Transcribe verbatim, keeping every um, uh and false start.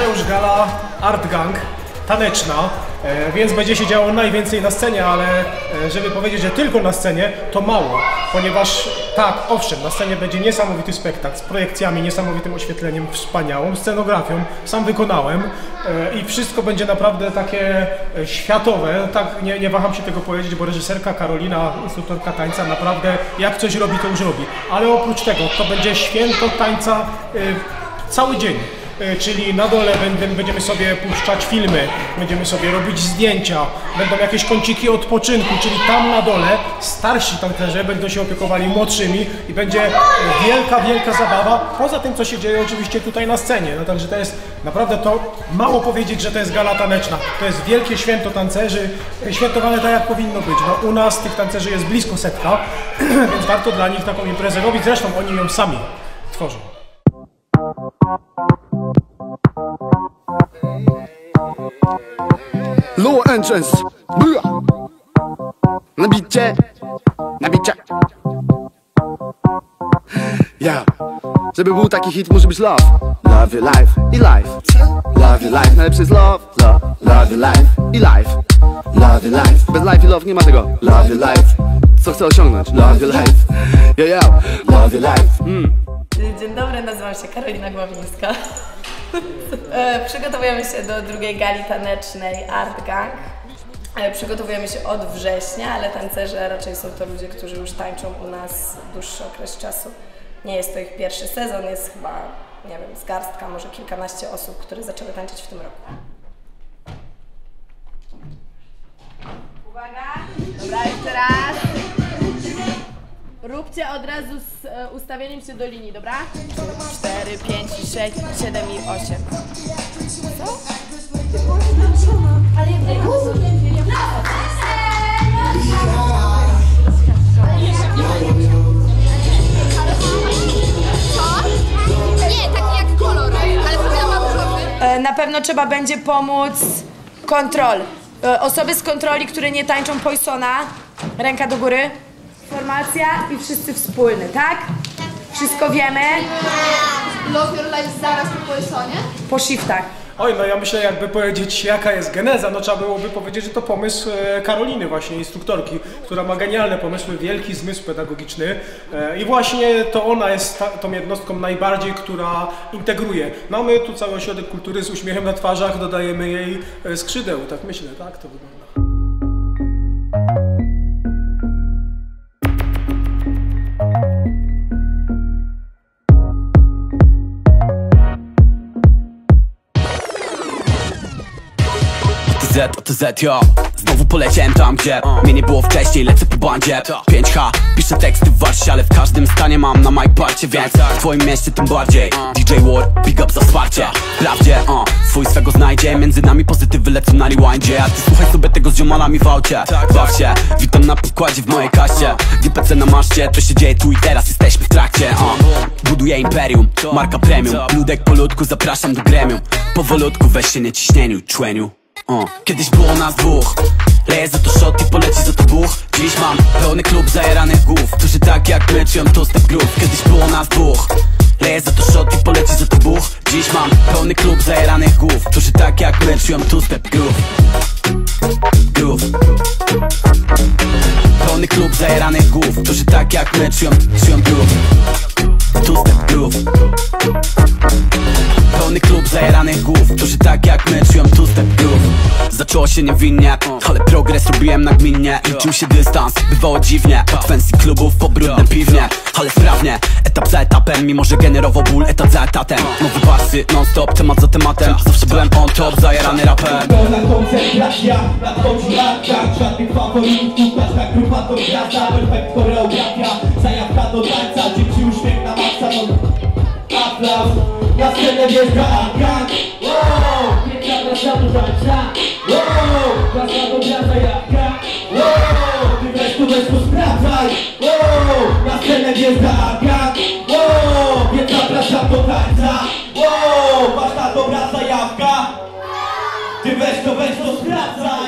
Kolejna już gala ArtGang, taneczna, więc będzie się działo najwięcej na scenie, ale żeby powiedzieć, że tylko na scenie, to mało, ponieważ tak, owszem, na scenie będzie niesamowity spektakl z projekcjami, niesamowitym oświetleniem, wspaniałą scenografią, sam wykonałem i wszystko będzie naprawdę takie światowe, tak, nie, nie waham się tego powiedzieć, bo reżyserka Karolina, instruktorka tańca, naprawdę jak coś robi, to już robi, ale oprócz tego to będzie święto tańca cały dzień. Czyli na dole będziemy sobie puszczać filmy, będziemy sobie robić zdjęcia, będą jakieś kąciki odpoczynku, czyli tam na dole starsi tancerze będą się opiekowali młodszymi i będzie wielka, wielka zabawa, poza tym co się dzieje oczywiście tutaj na scenie. No także to jest naprawdę, to mało powiedzieć, że to jest gala taneczna, to jest wielkie święto tancerzy, świętowane tak jak powinno być, bo u nas tych tancerzy jest blisko setka, więc warto dla nich taką imprezę robić, zresztą oni ją sami tworzą. Lua Enchance, na bicie, na bicie. Yeah. Żeby był taki hit, musi być love. Love your life i life. Love your life, najlepszy jest love. Love, love your life i life. Love your life, bez life i love nie ma tego. Love your life, co chcę osiągnąć. Love your life, yeah, yeah. Love your life. Mm. Dzień dobry, nazywam się Karolina Głowińska. Przygotowujemy się do drugiej gali tanecznej ArtGang. Przygotowujemy się od września, ale tancerze raczej są to ludzie, którzy już tańczą u nas dłuższy okres czasu. Nie jest to ich pierwszy sezon, jest chyba, nie wiem, z garstka, może kilkanaście osób, które zaczęły tańczyć w tym roku. Uwaga! Dobra, jeszcze raz! Róbcie od razu z ustawieniem się do linii, dobra? cztery, pięć, sześć, siedem i osiem. Co? Ale ja nie, taki jak kolor, ale powiem. Na pewno trzeba będzie pomóc kontrol. Osoby z kontroli, które nie tańczą Poisona, ręka do góry. Formacja i wszyscy wspólny, tak? Wszystko wiemy. Love your life zaraz po Poisonie? Po shiftach. Oj, no ja myślę, jakby powiedzieć, jaka jest geneza, no trzeba byłoby powiedzieć, że to pomysł Karoliny właśnie, instruktorki, która ma genialne pomysły, wielki zmysł pedagogiczny i właśnie to ona jest ta, tą jednostką najbardziej, która integruje. Mamy tu cały ośrodek kultury z uśmiechem na twarzach, dodajemy jej skrzydeł, tak myślę, tak to wygląda. Z, o to Z, yo. Znowu poleciałem tam, gdzie mnie nie było wcześniej, lecę po bandzie. Pięć H, piszę teksty w Warszawie, ale w każdym stanie mam na maj parcie, więc w twoim mieście tym bardziej. D J War, big up za wsparcie. Wprawdzie, o, swój swego znajdzie. Między nami pozytywy lecą na rewindzie. A ty słuchaj sobie tego z ziomalami w aucie. Baw się, witam na pokładzie w mojej kaście. G P C na maszcie, to się dzieje tu i teraz, jesteśmy w trakcie, o. Buduję imperium, marka premium. Ludek po ludku, zapraszam do gremium. Powolutku, weź się nie ciśnieniu, człeniu. Kiedyś było nas dwóch, leję za to shot i poleci za to buch. Dziś mam pełny klub zajeranych głów, którzy tak jak my czują to step groove. Kiedyś było nas dwóch, leję za to shot i poleci za to buch. Dziś mam pełny klub zajeranych głów, którzy tak jak my czują to step groove. Groove. Pełny klub zajeranych głów, którzy tak jak my czują, czują groove. Two step groove. Pełny klub zajeranych głów, którzy tak jak my czują two step groove. Zaczęło się niewinnie, ale progres robiłem nagminnie. Liczył się dystans, bywało dziwnie. Od fancy klubów po brudne piwnie, ale sprawnie, etap za etapem. Mimo, że generował ból, etap za etatem. Nowe pasy, non stop, temat za tematem. Zawsze byłem on top, zajerany rapem. Pełna koncentracja, nadchodzi ArtGang. Żadnych faworytów, każda grupa to gwiazda. Perfekt choreografia, zajawka do tańca. Dzieci już piękna masa, aplauz. Na scenę wjeżdża ArtGang. Piękna masa do tańca. Każda do gwiazda jak gang. Ty weź tu weź tu sprawdzaj. Na scenę wjeżdża ArtGang. Piękna masa do tańca. Każda do gwiazda jak gang. Ty weź to weź to sprawdzaj.